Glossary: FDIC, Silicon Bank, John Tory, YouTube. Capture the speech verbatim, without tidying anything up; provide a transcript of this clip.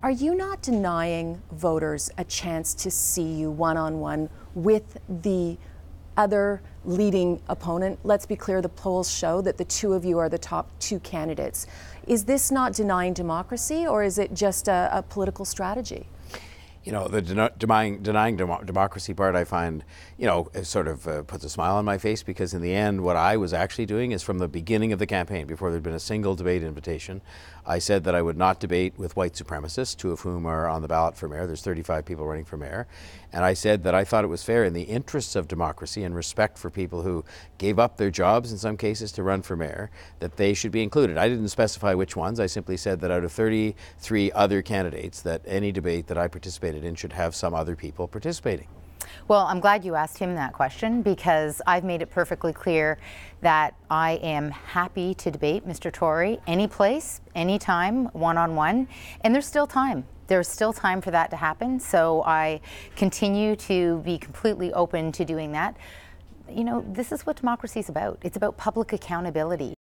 Are you not denying voters a chance to see you one-on-one with the other leading opponent? Let's be clear, the polls show that the two of you are the top two candidates. Is this not denying democracy, or is it just a, a political strategy? You know, the den- denying, denying dem- democracy part I find, you know, sort of uh, puts a smile on my face, because in the end, what I was actually doing is, from the beginning of the campaign, before there'd been a single debate invitation, I said that I would not debate with white supremacists, two of whom are on the ballot for mayor. There's thirty-five people running for mayor. And I said that I thought it was fair, in the interests of democracy and respect for people who gave up their jobs in some cases to run for mayor, that they should be included. I didn't specify which ones. I simply said that out of thirty-three other candidates, that any debate that I participated and should have some other people participating. Well, I'm glad you asked him that question, because I've made it perfectly clear that I am happy to debate Mister Tory any place, any time, one-on-one, and there's still time. There's still time for that to happen, so I continue to be completely open to doing that. You know, this is what democracy is about. It's about public accountability.